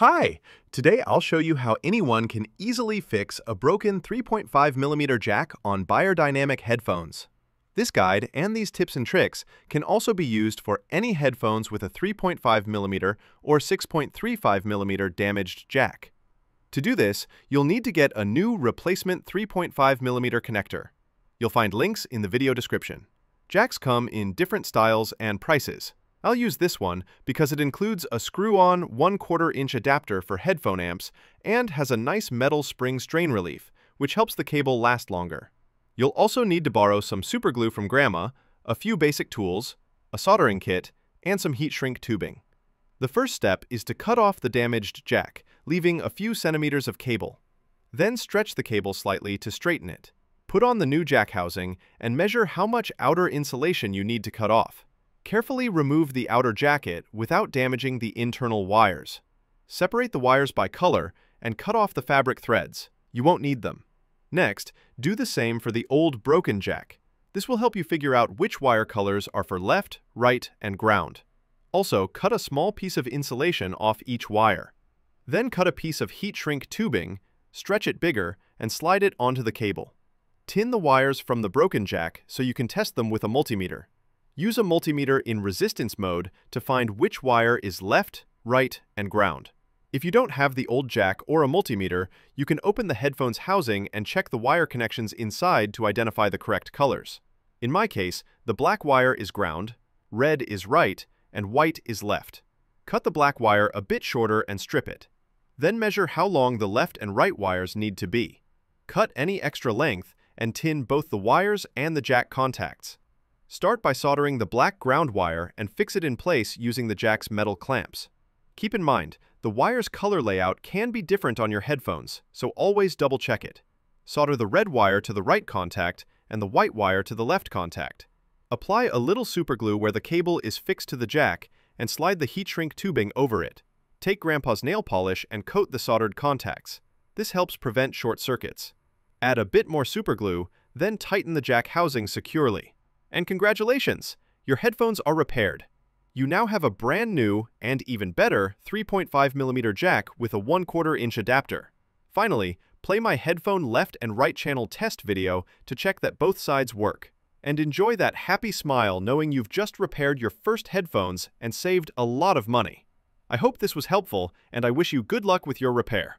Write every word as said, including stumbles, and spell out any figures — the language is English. Hi! Today I'll show you how anyone can easily fix a broken three point five millimeter jack on Beyerdynamic headphones. This guide and these tips and tricks can also be used for any headphones with a three point five millimeter or six point three five millimeter damaged jack. To do this, you'll need to get a new replacement three point five millimeter connector. You'll find links in the video description. Jacks come in different styles and prices. I'll use this one because it includes a screw-on one quarter inch adapter for headphone amps and has a nice metal spring strain relief, which helps the cable last longer. You'll also need to borrow some super glue from Grandma, a few basic tools, a soldering kit, and some heat shrink tubing. The first step is to cut off the damaged jack, leaving a few centimeters of cable. Then stretch the cable slightly to straighten it. Put on the new jack housing and measure how much outer insulation you need to cut off. Carefully remove the outer jacket without damaging the internal wires. Separate the wires by color and cut off the fabric threads. You won't need them. Next, do the same for the old broken jack. This will help you figure out which wire colors are for left, right, and ground. Also, cut a small piece of insulation off each wire. Then cut a piece of heat shrink tubing, stretch it bigger, and slide it onto the cable. Tin the wires from the broken jack so you can test them with a multimeter. Use a multimeter in resistance mode to find which wire is left, right, and ground. If you don't have the old jack or a multimeter, you can open the headphone's housing and check the wire connections inside to identify the correct colors. In my case, the black wire is ground, red is right, and white is left. Cut the black wire a bit shorter and strip it. Then measure how long the left and right wires need to be. Cut any extra length and tin both the wires and the jack contacts. Start by soldering the black ground wire and fix it in place using the jack's metal clamps. Keep in mind, the wire's color layout can be different on your headphones, so always double-check it. Solder the red wire to the right contact and the white wire to the left contact. Apply a little superglue where the cable is fixed to the jack and slide the heat shrink tubing over it. Take Grandpa's nail polish and coat the soldered contacts. This helps prevent short circuits. Add a bit more superglue, then tighten the jack housing securely. And congratulations! Your headphones are repaired. You now have a brand new, and even better, three point five millimeter jack with a one quarter inch adapter. Finally, play my headphone left and right channel test video to check that both sides work. And enjoy that happy smile knowing you've just repaired your first headphones and saved a lot of money. I hope this was helpful, and I wish you good luck with your repair.